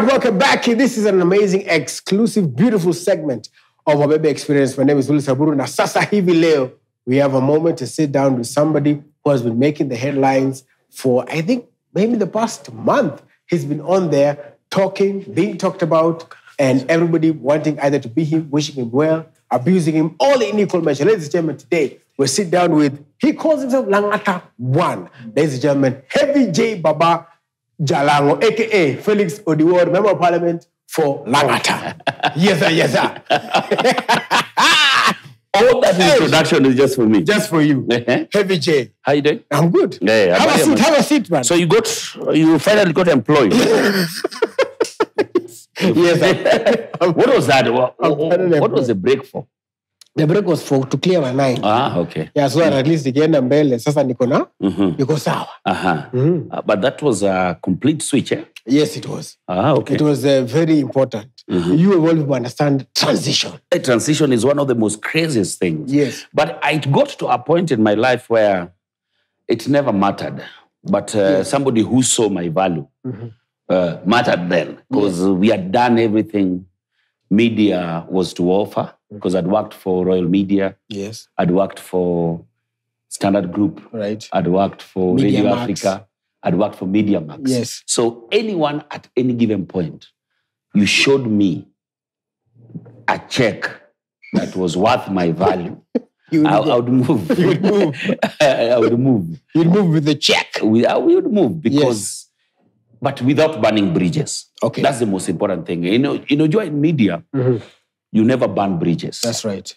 right, welcome back. This is an amazing, exclusive, beautiful segment of Wabebe Experience. My name is Willis Raburu Nasasahibi Leo. We have a moment to sit down with somebody who has been making the headlines for, I think, maybe the past month. He's been on there talking, being talked about, and everybody wanting either to be him, wishing him well, abusing him, all in equal measure. Ladies and gentlemen, today we'll sit down with, he calls himself Langata One. Ladies and gentlemen, Heavy J Baba Jalango, a.k.a. Felix Odiur, Member of Parliament for Langata. Yes, sir, yes, sir. All that introduction is just for me. Just for you. Heavy J. How you doing? I'm good. Yeah, have a seat, man. So you finally got employed. Yes, sir. What was that? What was the break for? The break was for to clear my mind. Ah, okay. Yeah, so at least nikienda mbele sasa niko na niko sawa. Aha. But that was a complete switch, eh? Yes, it was. Ah, okay. It was very important. You all people understand transition. A transition is one of the most craziest things. Yes. But I got to a point in my life where it never mattered. But somebody who saw my value mattered then. Because we had done everything media was to offer. Because I'd worked for Royal Media. Yes. I'd worked for Standard Group. Right. I'd worked for Radio Africa. I'd worked for MediaMax. Yes. So anyone at any given point, you showed me a check that was worth my value. I would move. You'd move. I would move. You'd move with the check. We would move because, but without burning bridges. Okay. That's the most important thing. You know, in media, you never burn bridges. That's right.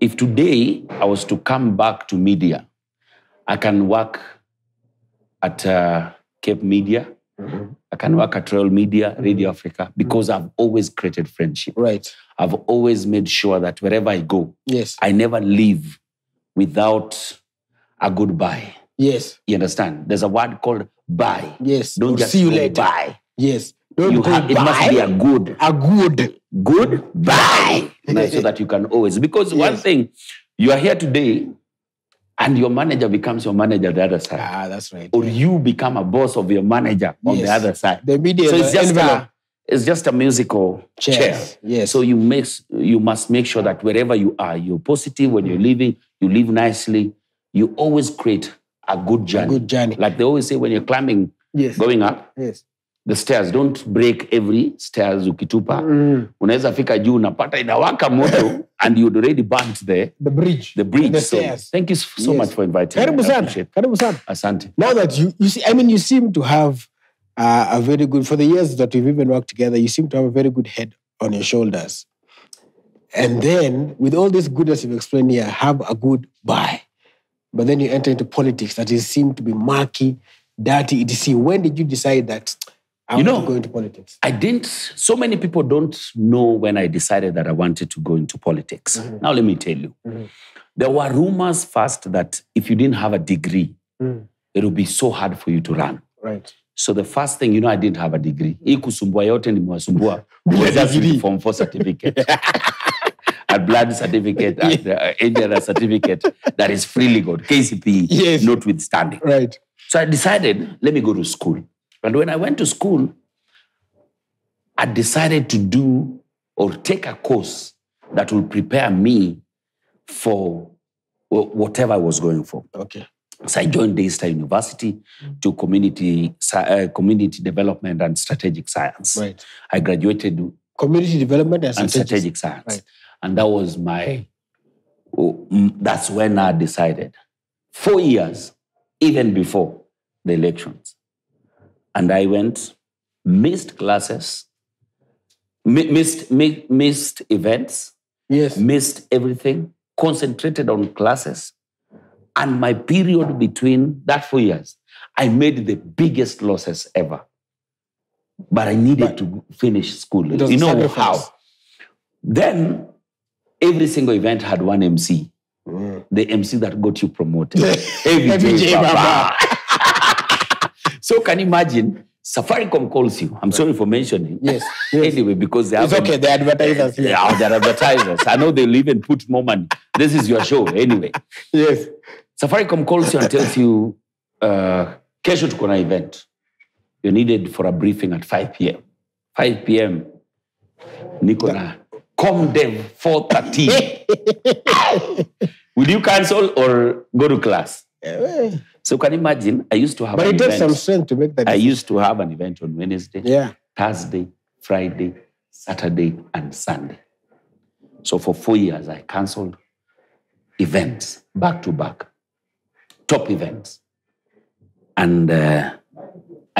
If today I was to come back to media, I can work at Cape Media, I can work at Royal Media, Radio Africa, because I've always created friendship. Right. I've always made sure that wherever I go, I never leave without a goodbye. Yes. You understand? There's a word called bye. Yes. Don't just see you later. Bye. Yes. Don't you have, it must be a good. A good bye. So that you can always. Because one thing, you are here today, and your manager becomes your manager the other side. Ah, that's right. Or you become a boss of your manager on the other side. The media, so it's just a musical chair. Yes. So you must make sure that wherever you are, you're positive when you're leaving, you live nicely. You always create a good journey. A good journey. Like they always say when you're climbing, going up, the stairs, don't break every stairs ukitupa. Unaweza fika juu unapata inawaka moto and you'd already burnt the bridge. The stairs. Thank you so much for inviting me. Karibu sana. Asante. Now that you see, I mean, you seem to have a very good, for the years that we've even worked together, you seem to have a very good head on your shoulders. And then, with all this goodness you've explained here, have a good bye. But then you enter into politics that is seemed to be murky, dirty, etc. When did you decide that I want to go into politics? I didn't. So many people don't know when I decided that I wanted to go into politics. Now let me tell you. There were rumors first that if you didn't have a degree, it would be so hard for you to run. Right. So the first thing, I didn't have a degree. Ikusumbua yote ni mwasumbua. Form 4 certificate. A blood certificate and a certificate that is freely got. KCPE, notwithstanding. Right. So I decided, let me go to school. And when I went to school, I decided to do or take a course that will prepare me for whatever I was going for. Okay. So I joined the Eastern University to community development and strategic science. Right. I graduated community development and strategic science. Right. And that was that's when I decided. 4 years, even before the elections. And I went, missed classes, missed events, missed everything, concentrated on classes. And my period between that 4 years, I made the biggest losses ever. But I needed to finish school. You know how? Then, every single event had one MC. The MC that got you promoted. Every J Baba. So can you imagine, SafariCom calls you. I'm sorry for mentioning. Yes. Anyway, because they have... It's okay, they're advertisers. Yeah, they're advertisers. I know they'll even put more money. This is your show, anyway. Yes. SafariCom calls you and tells you, kesho tuko na event. You're needed for a briefing at 5 p.m. 5 p.m. Nicola, come them 4:30. Will you cancel or go to class? So can you imagine? I used to have. But it takes some strength to make that. I used to have an event on Wednesday, Thursday, Friday, Saturday, and Sunday. So for 4 years, I cancelled events back to back, top events, and I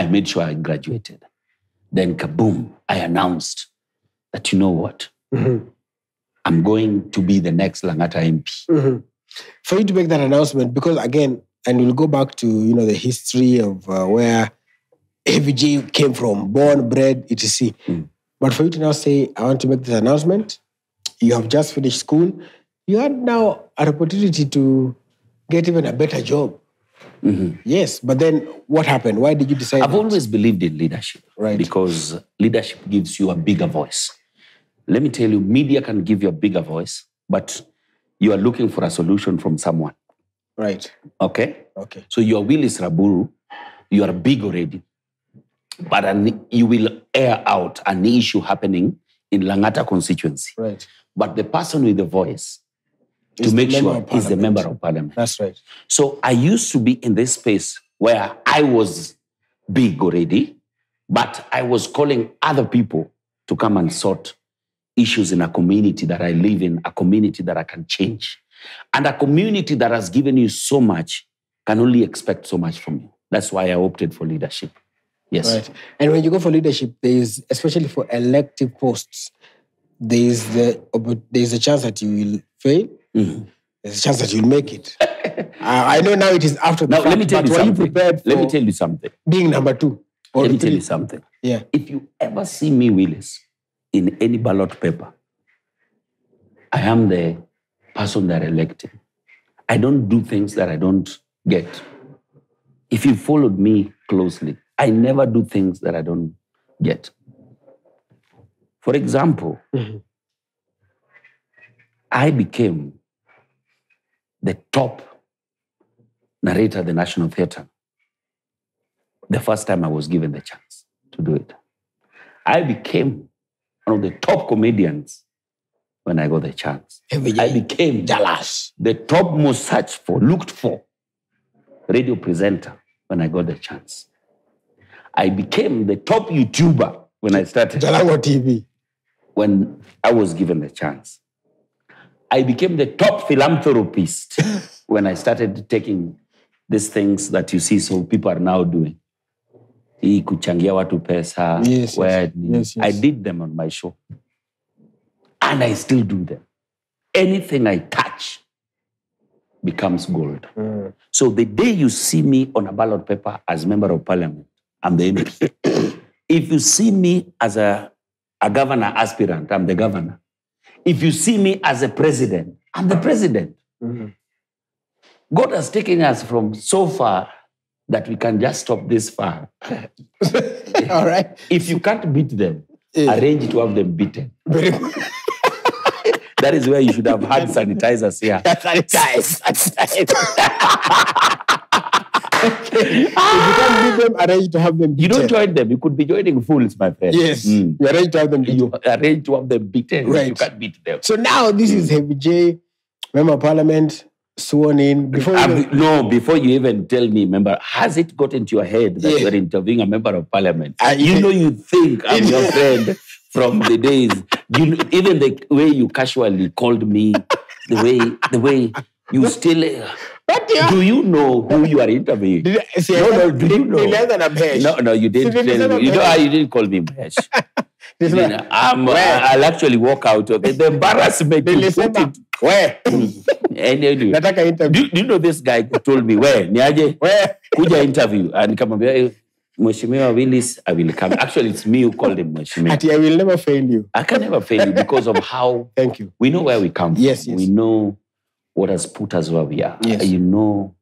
made sure I graduated. Then kaboom! I announced that you know what, I'm going to be the next Langata MP. For you to make that announcement, because again, and we'll go back to the history of where Heavy J came from, born, bred, etc. But for you to now say, I want to make this announcement. You have just finished school. You had now an opportunity to get even a better job. Yes, but then what happened? Why did you decide? I've always believed in leadership, right? Because leadership gives you a bigger voice. Let me tell you, media can give you a bigger voice, but you are looking for a solution from someone. Right. Okay? Okay. So you are Willis Raburu, you are big already, but you will air out an issue happening in Langata constituency. Right. But the person with the voice to make sure is the member of parliament. That's right. So I used to be in this space where I was big already, but I was calling other people to come and sort issues in a community that I live in, a community that I can change. And a community that has given you so much can only expect so much from you. That's why I opted for leadership. Yes. Right. And when you go for leadership, there is, especially for elective posts, there is a chance that you will fail. There's a chance that you'll make it. I know now it is after the fact. Now, let me tell you something. Were you prepared for let me tell you something. Being number two. Or let me tell you something. Yeah. If you ever see me, Willis, in any ballot paper, I am the person that elected. I don't do things that I don't get. If you followed me closely, I never do things that I don't get. For example, I became the top narrator at the National Theater the first time I was given the chance to do it. I became one of the top comedians when I got the chance. I became Jalash, the top most searched for, looked for radio presenter when I got the chance. I became the top YouTuber when I started. Jalango TV. When I was given the chance. I became the top philanthropist when I started taking these things that you see so people are now doing. Kuchangia watu pesa. Yes. I did them on my show. And I still do them. Anything I touch becomes gold. So the day you see me on a ballot paper as member of parliament, I'm the MP. If you see me as a governor aspirant, I'm the governor. If you see me as a president, I'm the president. God has taken us from so far that we can just stop this far. All right. If you can't beat them, arrange to have them beaten. Very good. That is where you should have had sanitizers here. Okay. If you can't beat them, arrange to have them beaten. You don't join them. You could be joining fools, my friend. Yes. You arrange to have them beaten. You arrange to have them beaten. Right. You can't beat them. So now this is Heavy J, member of parliament, sworn in. Before you even tell me, member, has it got into your head that you're interviewing a member of parliament? You think I'm your friend from the days. Even the way you casually called me, the way you still... Do you know who you are interviewing? No, you didn't tell me. You know how you didn't call me Mhesh. I'll actually walk out. Okay? The embarrassment. Where? Do you know this guy told me, where? Niaje? Where? Kuja interview. And Kamambia, Mheshimiwa Willis, I will come. Actually, it's me who called him Mheshimiwa. I will never fail you. I can never fail you because of how... Thank you. We know where we come from. Yes. We know... what has put us where we are. Yes. You know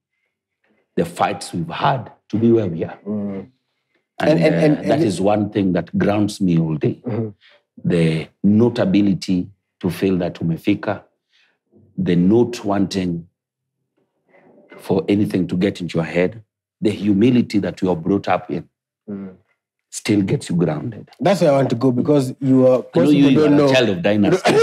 the fights we've had to be where we are. And that is one thing that grounds me all day. The notability to feel that umefika, the not wanting for anything to get into your head, the humility that you are brought up in. still gets you grounded. That's where I want to go, because you are... You are a child of dynasty.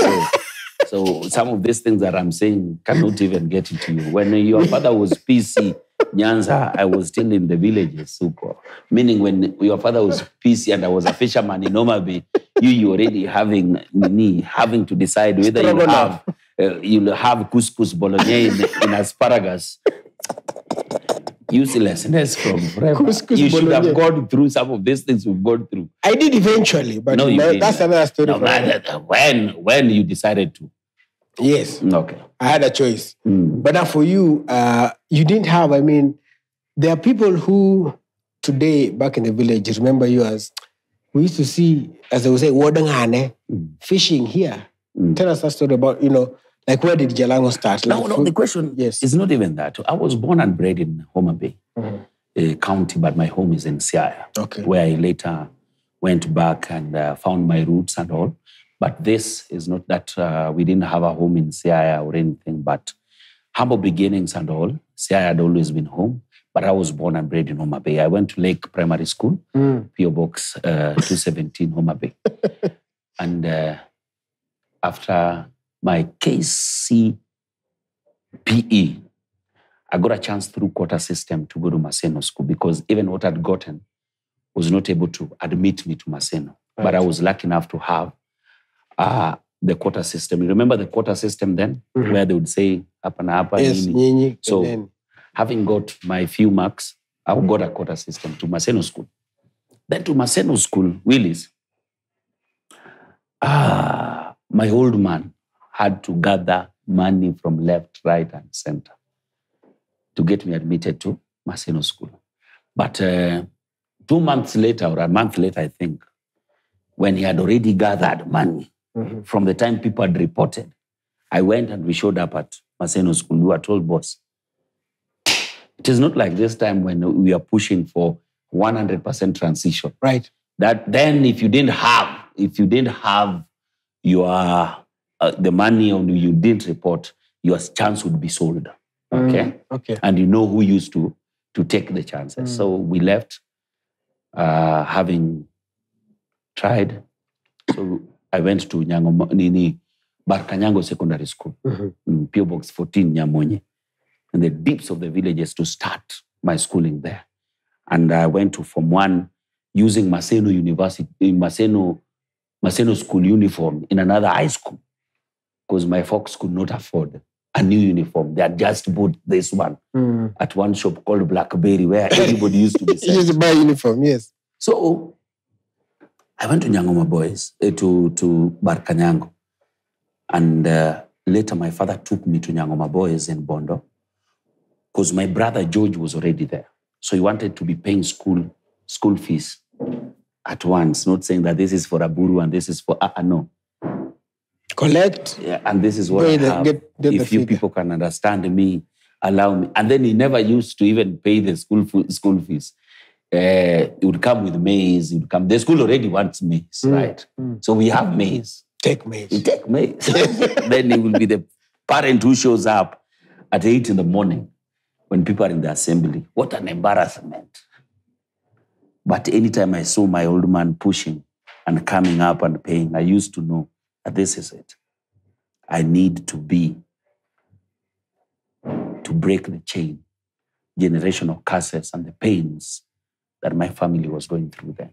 So some of these things that I'm saying cannot even get into you. When your father was PC Nyanza, I was still in the villages, Suko. Meaning when your father was PC and I was a fisherman in Omabe, you already having to decide whether you'll have couscous bolognese in asparagus. Uselessness from forever. You should have gone through some of these things we've gone through. I did eventually, but no, that's another story. No, when you decided to. Yes. Okay. I had a choice. Mm. But now for you, you didn't have, I mean, there are people who today, back in the village, remember you as, we used to see, as they would say, Wodangane, fishing here. Mm. Tell us that story about, you know, like, where did Jalango start? Like, no, the question is not even that. I was born and bred in Homa Bay County, but my home is in Siaya, where I later went back and found my roots and all. But this is not that we didn't have a home in Siaya or anything, but humble beginnings and all. Siaya had always been home, but I was born and bred in Homa Bay. I went to Lake Primary School, PO Box 217, Homa Bay. And after my KCPE, I got a chance through quota system to go to Maseno School, because even what I'd gotten was not able to admit me to Maseno. Right. But I was lucky enough to have the quota system. You remember the quota system then? Mm-hmm. Where they would say, hapa na hapa, yes, nini. So having got my few marks, I got a quota system to Maseno School. Then to Maseno School, Willis, my old man had to gather money from left, right, and center to get me admitted to Maseno School. But 2 months later, or a month later, I think, when he had already gathered money, from the time people had reported, I went and we showed up at Maseno School. We were told, boss, it is not like this time when we are pushing for 100% transition. Right. That then if you didn't have your... the money on you didn't report, your chance would be sold. Okay? Okay. And you know who used to take the chances. So we left having tried. So I went to Nyang'oma Barkanyango Secondary School, in PO Box 14, Nyamonye, in the deeps of the villages to start my schooling there. And I went to Form 1 using Maseno University, Maseno School uniform in another high school, because my folks could not afford a new uniform. They had just bought this one at one shop called Blackberry, where everybody used to be selling. Used to buy uniform, yes. So I went to Nyangoma Boys, to Barkanyango. And later my father took me to Nyangoma Boys in Bondo, because my brother George was already there. So he wanted to be paying school fees at once, not saying that this is for Raburu and this is for... no. Collect. Yeah, and this is what I have. If you people can understand me, allow me. And then he never used to even pay the school fees. He would come with maize. He would come. The school already wants maize, right? So we have maize. Take maize. We take maize. Then he will be the parent who shows up at 8 a.m. when people are in the assembly. What an embarrassment. But anytime I saw my old man pushing and coming up and paying, I used to know this is it. I need to break the chain, generational curses and the pains that my family was going through then.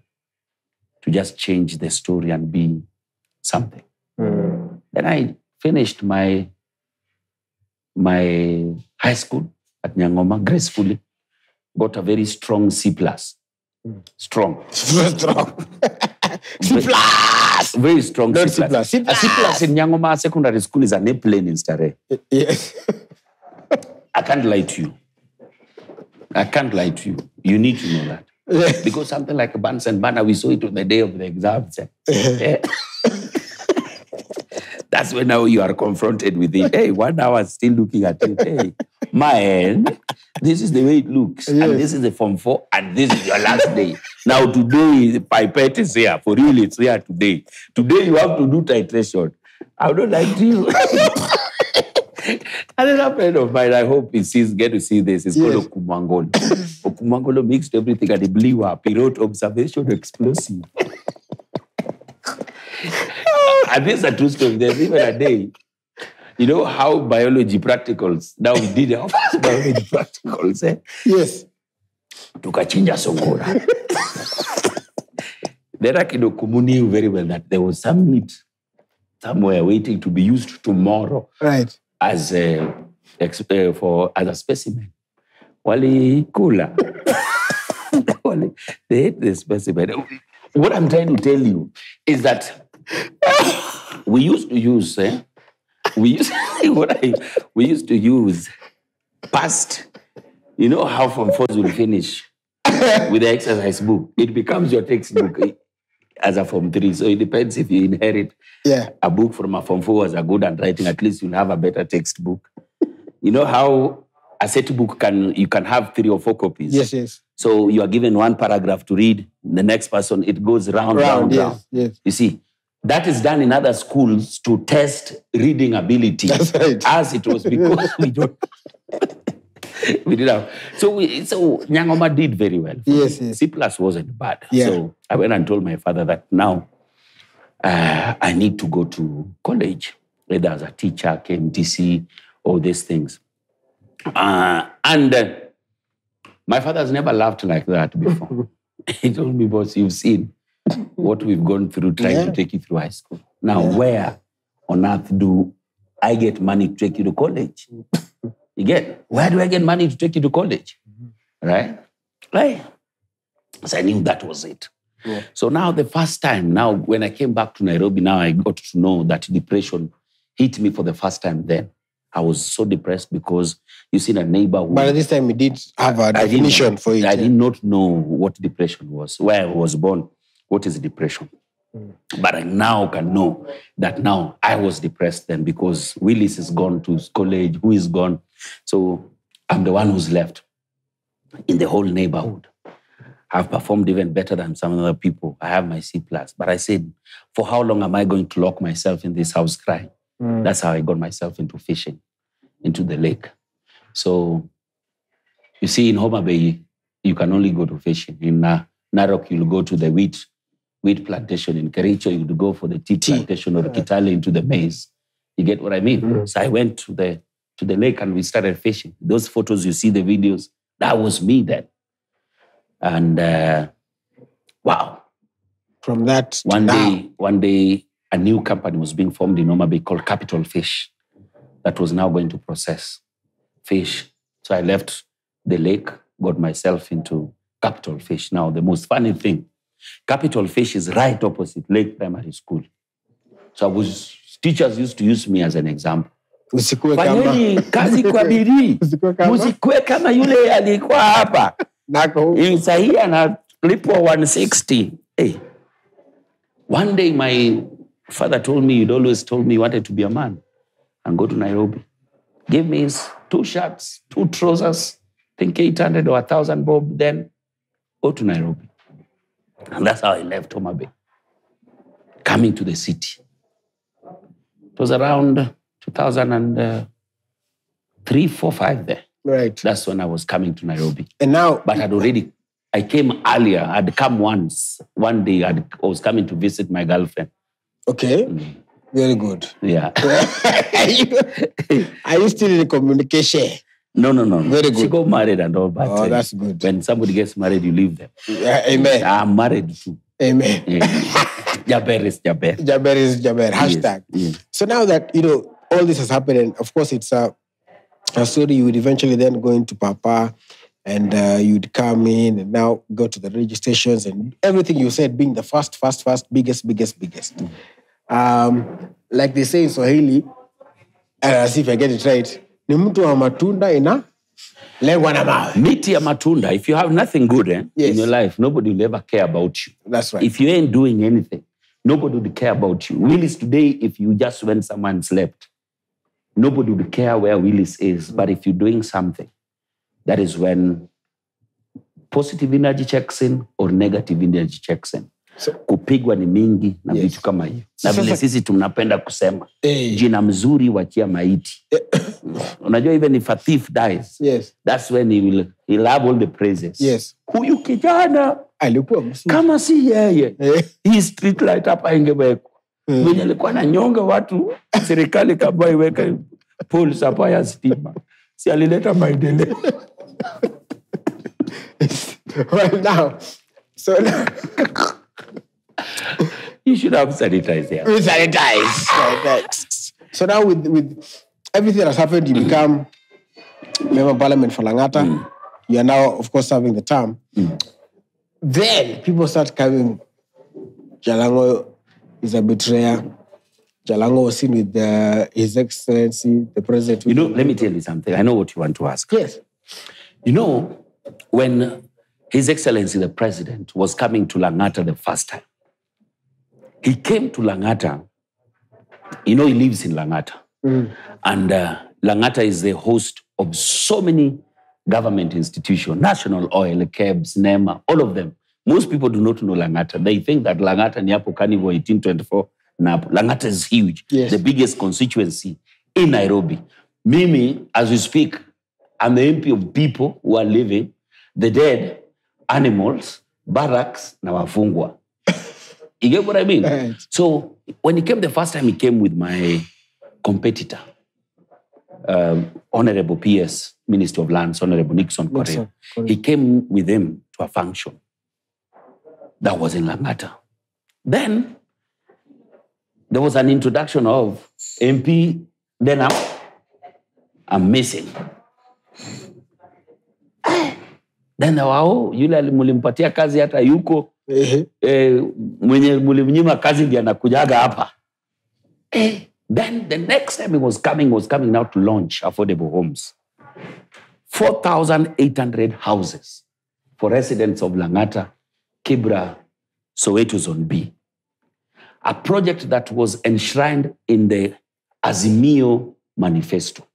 To just change the story and be something. Then I finished my high school at Nyang'oma gracefully, got a very strong C+. Very strong C+. C+ in Nyang'oma Secondary School is an airplane in Stare. Yes. I can't lie to you. You need to know that. Yes. Because something like a Buns and Banner, we saw it on the day of the exam. That's when now you are confronted with it. Hey, 1 hour still looking at it. Hey, man, this is the way it looks. Yes. And this is the Form 4 and this is your last day. Now today, the pipette is here. For real, it's here today. Today you have to do titration. I don't like to you. Another friend of mine, I hope he sees, get to see this, is called Okumangolo. Okumangolo mixed everything and he blew up. He wrote Observation Explosive. And this is a true story. There's even a day, you know how biology practicals, now we did our first biology practicals, eh? Yes. Tukachinja Songora. Then Akidokumu knew very well that there was some meat somewhere waiting to be used tomorrow. Right. As a specimen. Wali Kula. They ate the specimen. What I'm trying to tell you is that we used to use, we used to use past, you know how from first we'll finish with the exercise book. It becomes your textbook as a form 3. So it depends if you inherit a book from a form 4 as a good handwriting, at least you'll have a better textbook. You know how a set book you can have 3 or 4 copies. Yes, yes. So you are given one paragraph to read, the next person, it goes round. Yes. You see, that is done in other schools to test reading ability. That's right. As it was because we didn't have. So Nyang'oma did very well. Yes, yes. C+ wasn't bad. Yeah. So I went and told my father that now I need to go to college, whether as a teacher, KMTC, all these things. And my father has never laughed like that before. He told me, boss, you've seen what we've gone through trying to take you through high school. Now, where on earth do I get money to take you to college? You get, where do I get money to take you to college? Right? Right. So I knew that was it. Yeah. So now the first time, now when I came back to Nairobi, now I got to know that depression hit me for the first time then. I was so depressed because you see a neighbor who... But at this time, we did have a definition for it. I did not know what depression was, where I was born, what is depression. Mm. But I now can know that now I was depressed then because Willis is gone to college, who is gone. So I'm the one who's left in the whole neighborhood. I've performed even better than some other people. I have my C+. But I said, for how long am I going to lock myself in this house crying? Mm. That's how I got myself into fishing, into the lake. So, you see, in Homa Bay, you can only go to fishing. In Narok, you'll go to the wheat plantation. In Kericho, you'd go for the tea plantation or Kitale into the maize. You get what I mean? Mm. So I went to the lake and we started fishing. Those photos, you see the videos, that was me then. And wow. From that to one day, a new company was being formed in Homa Bay called Capital Fish that was now going to process fish. So I left the lake, got myself into Capital Fish. Now, the most funny thing, Capital Fish is right opposite Lake Primary School. So teachers used to use me as an example. Usikwe kama. Kazi kwa bidii. Usikwe kama yule alikuwa hapa. Nako. Sahii analipwa 160. Hey. One day my father told me, he'd always told me he wanted to be a man and go to Nairobi. Gave me his 2 shirts, 2 trousers, I think 800 or 1,000 bob, then go to Nairobi. And that's how I left Homa Bay, coming to the city. It was around 2003, 4, 5 there. Right. That's when I was coming to Nairobi. And now... But I came earlier. I'd come once. One day I was coming to visit my girlfriend. Okay, very good. Yeah. Are you still in communication? No. Very good. She got married and all, but that's good. When somebody gets married, you leave them. Yeah, amen. I'm married too. Amen. Jaber is Jaber. Jaber is Jaber. Hashtag. Yes. So now that, you know, all this has happened, and of course it's a story, you would eventually then go into Papa and you'd come in and now go to the registrations and everything you said being the first, biggest. Mm. Like they say in Swahili, as if I get it right, ni mtu wa matunda ina lengwa na mawe. Miti ya matunda, if you have nothing good in your life, nobody will ever care about you. That's right. If you ain't doing anything, nobody would care about you. Willis today, if you just went somewhere and slept, nobody would care where Willis is. But if you're doing something, that is when positive energy checks in or negative energy checks in. So, kupigwa ni mingi na vitu kama hiyo. Na vile sisi tunapenda kusema jina mzuri watia maiti. Unajua even if a thief dies, that's when he'll have all the praises. Huyu kijana alikuwa msanii. Kama si yeye, hii street light hapa ingewekwa. Mwenye alikuwa ananyonga watu, serikali kabla iweke pool supply ya stima. Si alileta maendeleo. Right now. So now, you should have sanitized there. We sanitized. Right. So now with everything that's happened, you become member of parliament for Langata. You are now, of course, serving the term. Then people start coming. Jalango is a betrayer. Jalango was seen with His Excellency, the President. You know, let me tell you something. I know what you want to ask. Yes. You know, when His Excellency, the President, was coming to Langata the first time, he came to Langata. You know, he lives in Langata. And Langata is the host of so many government institutions, National Oil, Kebs, NEMA, all of them. Most people do not know Langata. They think that Langata ni hapo Carnival 1824. Langata is huge. The biggest constituency in Nairobi. Mimi, as we speak, I'm the MP of people who are living, the dead, animals, barracks, na wafungwa. You get what I mean? Right. So when he came the first time, he came with my competitor, Honorable PS, Minister of Lands, Honorable Nixon Correa. He came with him to a function that was in Langata. Then there was an introduction of MP, then I'm missing. Then wao yule mulimpatia kazi hata yuko mwenye mulimnyima kazi ndiye anakujaga hapa. Then the next time he was coming now to launch affordable homes. 4,800 houses for residents of Langata, Kibra, Soweto Zone B. A project that was enshrined in the Azimio Manifesto.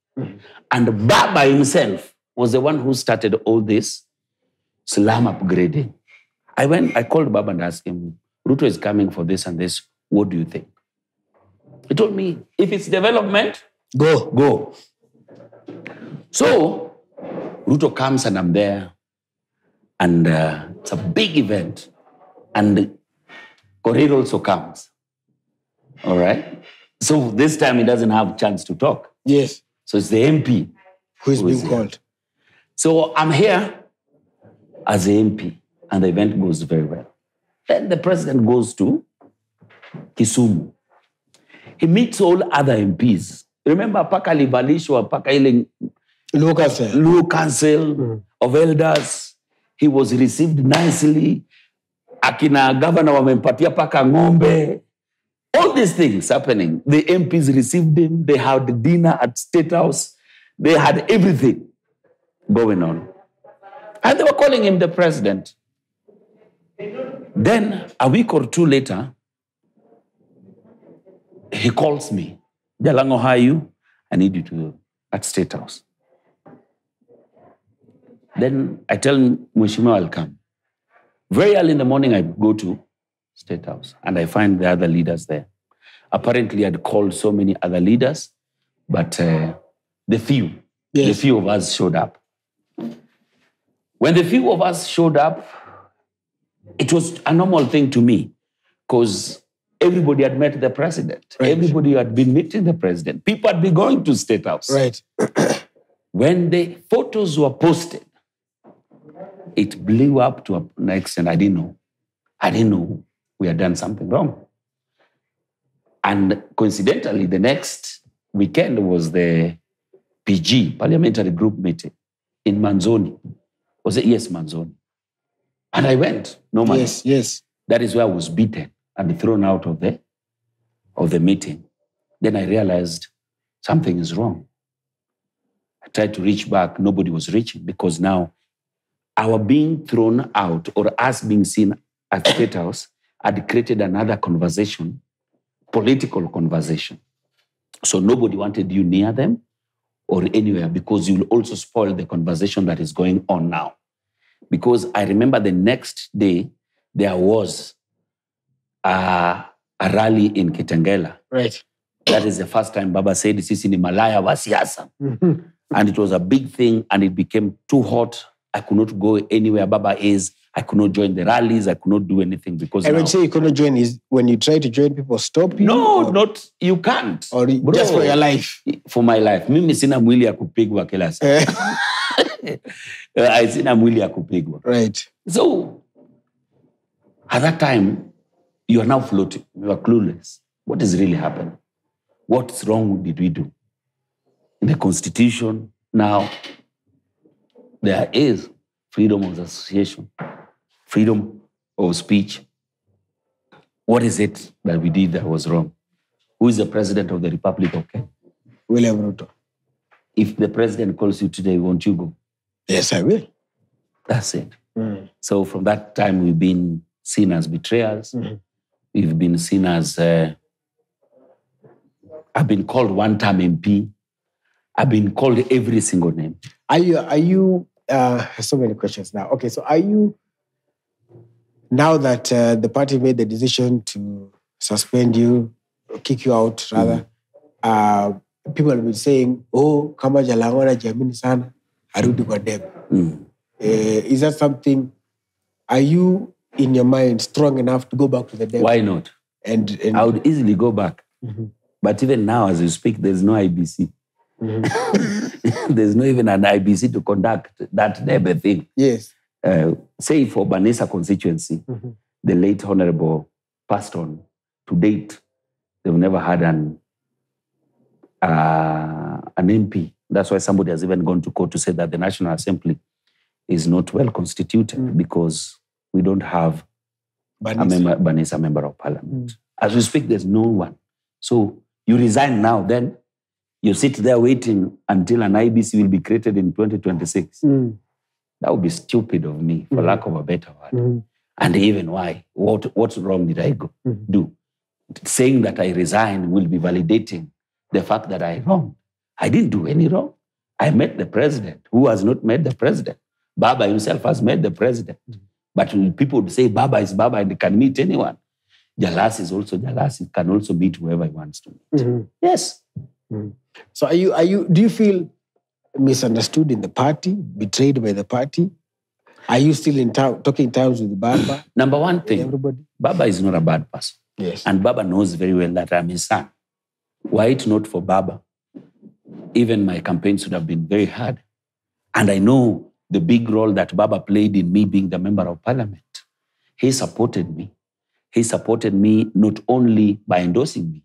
And Baba himself was the one who started all this slum upgrading. I called Baba and asked him, Ruto is coming for this and this. What do you think? He told me, if it's development, go. So Ruto comes and I'm there. And it's a big event. And Korir also comes. All right? So this time he doesn't have a chance to talk. Yes. So it's the MP who is being called. So I'm here as the MP. And the event goes very well. Then the president goes to Kisumu. He meets all other MPs. Remember, paka livalishwa, paka ile Law Council of Elders. He was received nicely. Akina governor wamempatia paka ngombe. All these things happening. The MPs received him. They had dinner at State House. They had everything going on. And they were calling him the president. Then, a week or two later, he calls me. Jalango, how are you? I need you at State House. Then I tell him, Mweshimiwa, I'll come. Very early in the morning, I go to State House and I find the other leaders there. Apparently, I'd called so many other leaders, but the few of us showed up. When the few of us showed up, it was a normal thing to me because everybody had met the president. Right. Everybody had been meeting the president. People had been going to State House. Right. When the photos were posted, it blew up to an extent. I didn't know we had done something wrong. And coincidentally, the next weekend was the PG, Parliamentary Group meeting in Manzoni. Was it? Yes, Manzoni. And I went. No money. Yes. That is where I was beaten and thrown out of the meeting. Then I realized something is wrong. I tried to reach back. Nobody was reaching because now our being thrown out or us being seen at State House had created another conversation, political conversation. So nobody wanted you near them or anywhere because you'll also spoil the conversation that is going on now. Because I remember the next day, there was a rally in Kitengela. Right. That is the first time Baba said, sisi ni malaya wa siasa. And it was a big thing and it became too hot. I could not go anywhere Baba is. I could not join the rallies. I could not do anything because I would say you could not join is when you try to join, people stop you. No, or, not you can't. Or bro, just for your life. For my life. Mimi sina mwili ya kupigwa kila saa. I sina mwili ya kupigwa. Right. So, at that time, you are now floating. You are clueless. What is really happening? What's wrong did we do? In the constitution now, there is freedom of association, freedom of speech. What is it that we did that was wrong? Who is the president of the Republic of Kenya? William Ruto. If the president calls you today, won't you go? Yes, I will. That's it. Mm. So from that time, we've been seen as betrayers. Mm-hmm. We've been seen as... I've been called one-time MP. I've been called every single name. Are you so many questions now. Okay, so are you, now that the party made the decision to suspend you, kick you out rather, people have been saying, oh, kama Jalango na jamini sana, arudi kwa dem. Is that something, are you in your mind strong enough to go back to the dem? Why not? And I would easily go back. Mm-hmm. But even now, as you speak, there's no IBC. Mm-hmm. There's not even an IBC to conduct that debate thing. Yes. Say for Banisa constituency, mm-hmm. the late Honorable passed on. To date, they've never had an MP. That's why somebody has even gone to court to say that the National Assembly is not well constituted because we don't have a Banisa member of parliament. As we speak, there's no one. So you resign now, then you sit there waiting until an IBC will be created in 2026. That would be stupid of me, for lack of a better word. And even why? What's wrong did I do? Saying that I resign will be validating the fact that I wrong. I didn't do any wrong. I met the president. Who has not met the president? Baba himself has met the president. But people would say Baba is Baba and they can meet anyone. Jalas is also Jalas. It can also meet whoever he wants to meet. Yes. So do you feel misunderstood in the party, betrayed by the party? Are you still in talking terms with Baba? Number one thing, everybody? Baba is not a bad person. Yes. And Baba knows very well that I'm his son. Were it not for Baba, even my campaigns would have been very hard. And I know the big role that Baba played in me being the member of parliament. He supported me. He supported me not only by endorsing me,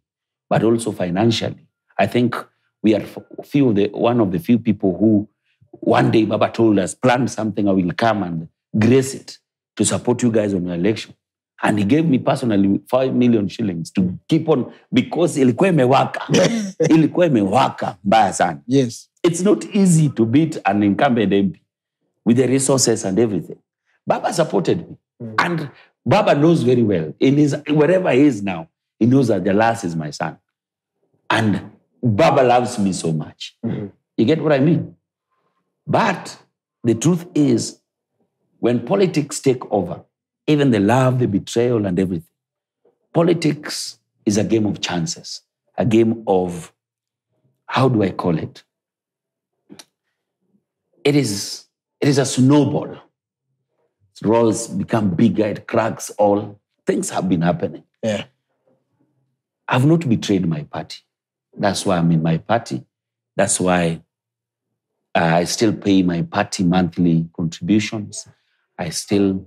but also financially. I think we are one of the few people who one day Baba told us, plan something, I will come and grace it to support you guys on your election. And he gave me personally 5 million shillings to keep on, because ilikuwa imewaka. Ilikuwa imewaka mbaya sana. Yes. It's not easy to beat an incumbent MP with the resources and everything. Baba supported me. And Baba knows very well, wherever he is now, he knows that Jalas is my son. And Baba loves me so much. You get what I mean? But the truth is, when politics take over, even the love, the betrayal and everything, politics is a game of chances, a game of, how do I call it? It is a snowball. Rolls become bigger, it cracks all. Things have been happening. Yeah. I've not betrayed my party. That's why I'm in my party. That's why I still pay my party monthly contributions. I still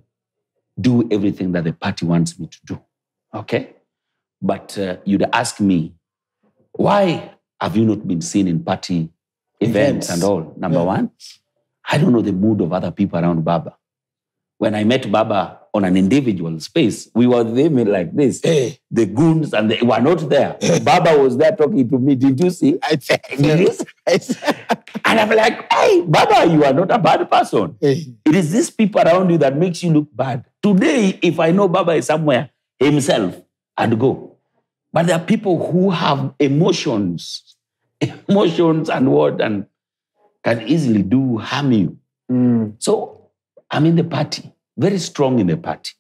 do everything that the party wants me to do. Okay? But you'd ask me, why have you not been seen in party events and all? Number one, I don't know the mood of other people around Baba. When I met Baba on an individual space, we were there like this. Hey. The goons and they were not there. Hey. Baba was there talking to me. Did you see? And I'm like, hey, Baba, you are not a bad person. Hey. It is these people around you that makes you look bad. Today, if I know Baba is somewhere himself, I'd go. But there are people who have emotions and what, and can easily do harm you. So I'm in the party, very strong in the party.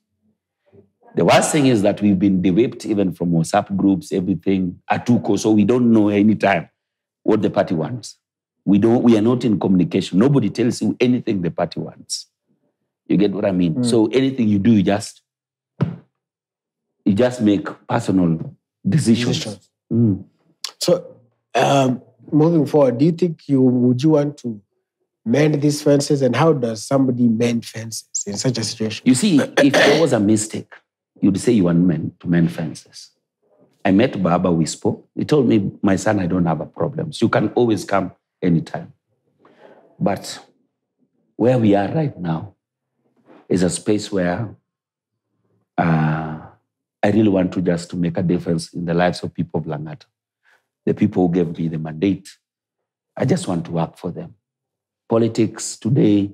The worst thing is that we've been developed even from WhatsApp groups, everything, Atuko, so we don't know any time what the party wants. We are not in communication. Nobody tells you anything the party wants. You get what I mean? Mm. So anything you do, you just make personal decisions. Mm. So moving forward, do you think would you want to mend these fences, and how does somebody mend fences in such a situation? You see, if there was a mistake, you'd say you want to mend fences. I met Baba, we spoke. He told me, my son, I don't have a problem. So you can always come anytime. But where we are right now is a space where I really want to just make a difference in the lives of people of Langata. The people who gave me the mandate, I just want to work for them. Politics today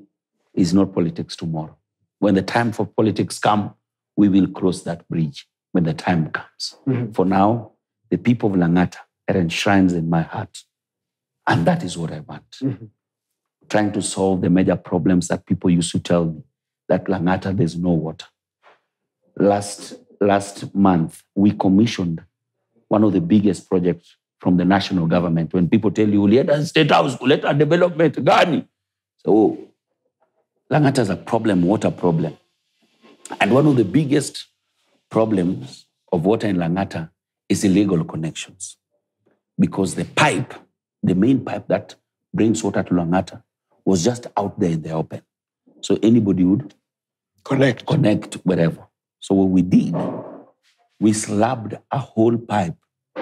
is not politics tomorrow. When the time for politics comes, we will cross that bridge when the time comes. Mm-hmm. For now, the people of Langata are enshrined in my heart. And that is what I want. Mm-hmm. Trying to solve the major problems that people used to tell me, that Langata, there's no water. Last month, we commissioned one of the biggest projects from the national government. When people tell you, let us state house, let us development, Ghani. So, Langata is a problem, water problem. And one of the biggest problems of water in Langata is illegal connections. Because the pipe, the main pipe that brings water to Langata, was just out there in the open. So anybody would connect wherever. So what we did, we slabbed a whole pipe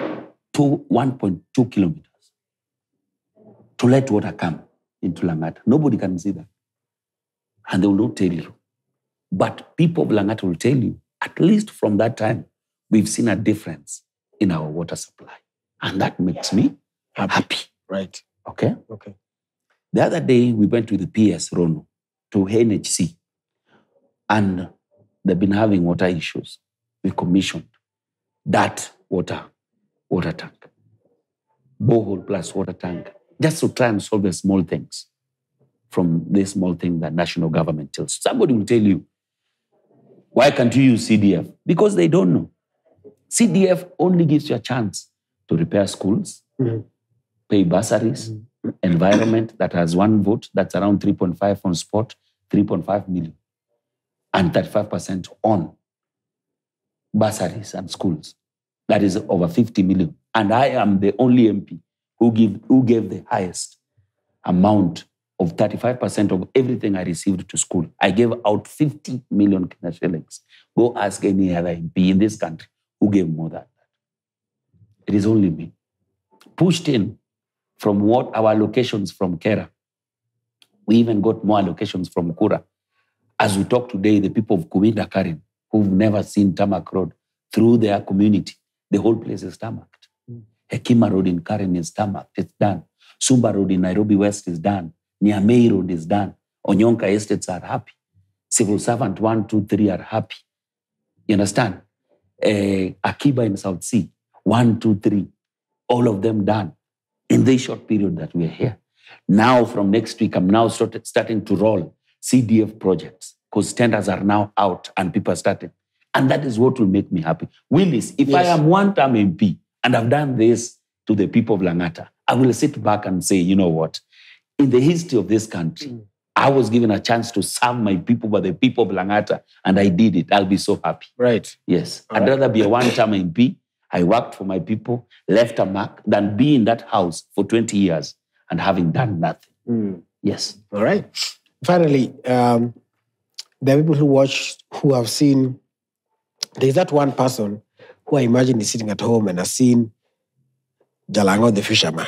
to 1.2 kilometers to let water come into Langata. Nobody can see that. And they will not tell you. But people of Langata will tell you, at least from that time, we've seen a difference in our water supply. And that makes me happy. Right. Okay? Okay. The other day, we went with the PS, Rono, to NHC. And they've been having water issues. We commissioned that water tank. Borehole plus water tank. Just to try and solve the small things from this small thing that national government tells. Somebody will tell you, why can't you use CDF? Because they don't know. CDF only gives you a chance to repair schools, mm-hmm. pay bursaries, mm-hmm. environment that has one vote, that's around 3.5 on spot, 3.5 million, and 35% on bursaries and schools. That is over 50 million. And I am the only MP who gave the highest amount of 35% of everything I received to school. I gave out 50 million Kenya shillings. Go ask any other MP in this country who gave more than that. It is only me. Pushed in from what our allocations from Kera. We even got more allocations from Kura. As we talk today, the people of Kuminda Karen, who've never seen tarmac road, through their community, the whole place is tarmacked. Mm. Hekima Road in Karen is tarmacked, it's done. Sumba Road in Nairobi West is done. Niamey Road is done. Onyonka Estates are happy. Civil Servant 1, 2, 3 are happy. You understand? Akiba in South Sea, 1, 2, 3. All of them done in this short period that we're here. Now from next week, I'm now starting to roll CDF projects because tenders are now out and people are starting. And that is what will make me happy. Willis, if yes. I am one-term MP and I've done this to the people of Langata, I will sit back and say, you know what? In the history of this country, I was given a chance to serve my people by the people of Langata, and I did it. I'll be so happy. Right. Yes. All I'd rather be a one-time MP. I worked for my people, left a mark, than be in that house for 20 years and having done nothing. Mm. Yes. All right. Finally, there are people who watch, who have seen, there's that one person who I imagine is sitting at home and has seen Jalango the fisherman.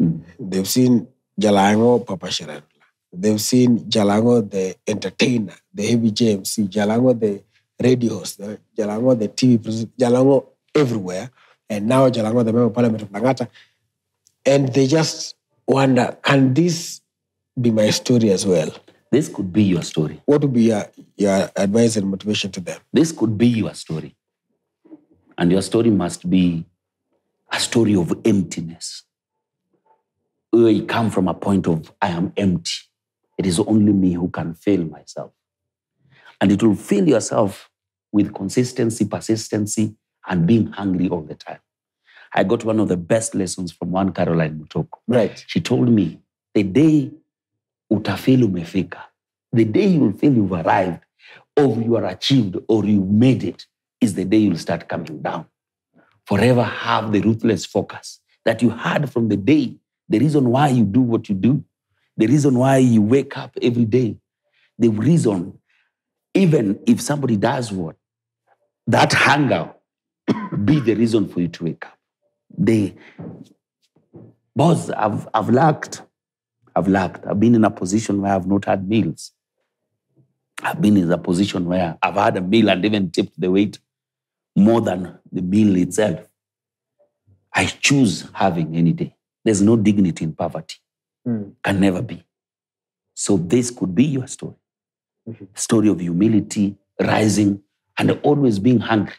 Mm. They've seen Jalango Papa Shirandula. They've seen Jalango the entertainer, the Heavy J MC, Jalango the radio host, Jalango the TV presenter, Jalango everywhere. And now Jalango the member of parliament of Langata. And they just wonder, can this be my story as well? This could be your story. What would be your advice and motivation to them? This could be your story. And your story must be a story of emptiness. We come from a point of, I am empty. It is only me who can fill myself. And it will fill yourself with consistency, persistency, and being hungry all the time. I got one of the best lessons from one Caroline Mutoko. Right. She told me, the day utafeel umefika, the day you'll feel you've arrived, or you are achieved, or you made it, is the day you'll start coming down. Forever have the ruthless focus that you had from the day. The reason why you do what you do, the reason why you wake up every day, the reason, even if somebody does what, that hunger be the reason for you to wake up. Boss, I've lacked. I've been in a position where I've not had meals. I've been in a position where I've had a meal and even tipped the waiter more than the meal itself. I choose having any day. There's no dignity in poverty. Can never be. So this could be your story. Mm-hmm. Story of humility, rising, and always being hungry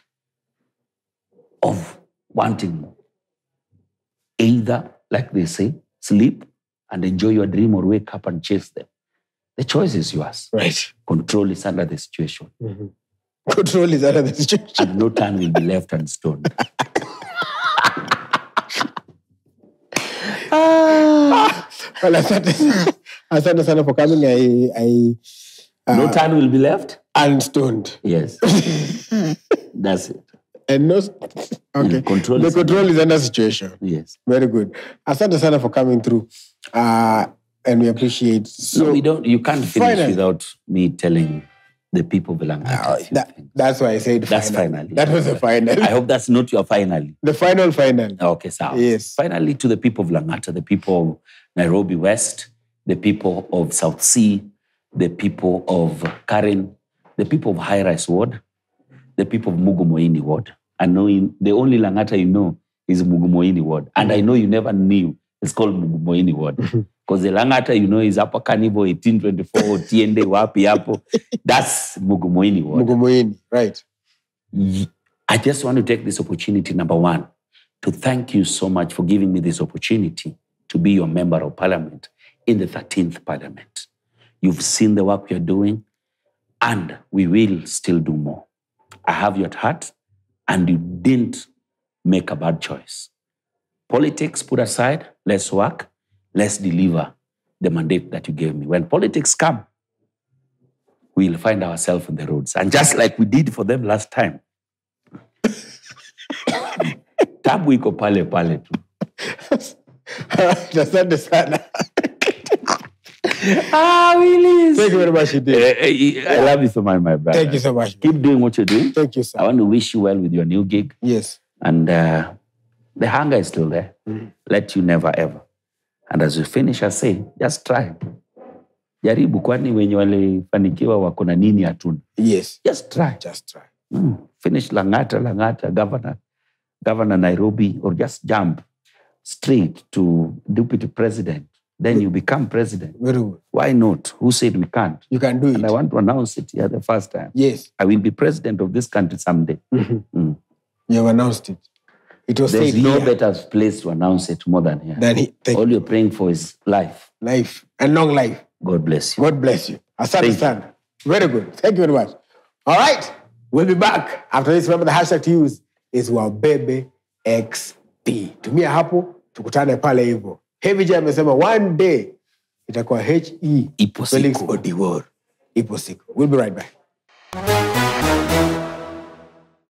of wanting more. Either, like they say, sleep and enjoy your dream, or wake up and chase them. The choice is yours. Right. Control is under the situation. Mm-hmm. Control is under the situation. And no time will be left unstoned. Well, asante sana for coming. No time will be left unstoned. Yes. That's it. And no, okay. Control the control is under situation. Yes. Very good. Asante sana for coming through. And we appreciate. So no, we don't. You can't finish finally without me telling the people belonging to you. That's why I said that's finally. That was the final. I hope that's not your finally. The final. Okay, sir. Yes. Finally, to the people of Langata, the people of Nairobi West, the people of South Sea, the people of Karen, the people of High Rise Ward, the people of Mugumoini Ward. I know the only Langata you know is Mugumoini Ward. And I know you never knew it's called Mugumoini Ward. Because the Langata you know is Upper Carnival 1824, Tiende, Wapi, Apo. That's Mugumoini Ward. Mugumoini, right. I just want to take this opportunity, number one, to thank you so much for giving me this opportunity to be your member of parliament in the 13th parliament. You've seen the work you're doing, and we will still do more. I have you at heart, and you didn't make a bad choice. Politics put aside, let's work, let's deliver the mandate that you gave me. When politics come, we'll find ourselves on the roads. And just like we did for them last time, tabu iko pale pale tu. Asante sana. Willis. Thank you very much. I love you so much, my brother. Thank you so much. Keep doing what you're doing. Thank you, sir. I want to wish you well with your new gig. Yes. And the hunger is still there. Mm-hmm. Let you never ever. And as you finish, I say, just try. Jaribu kwani wenye walifanikiwa wako na nini hatuna. Yes. Just try. Just try. Finish Langata, Governor Nairobi, or just jump straight to deputy president. Then you become president. Very good. Why not? Who said we can't? You can do it. And I want to announce it here the first time. Yes. I will be president of this country someday. Mm-hmm. You have announced it. It was There's no here. Better place to announce it more than here. All you're praying for is life. Life. And long life. God bless you. God bless you. Asante. Very good. Thank you very much. All right. We'll be back. After this, remember the hashtag to use is Wabebe XP. Tumia hapo, tukutane pale hivyo. Heavy J amesema one day itakuwa HE Felix Odiur. Ipo siku. We'll be right back.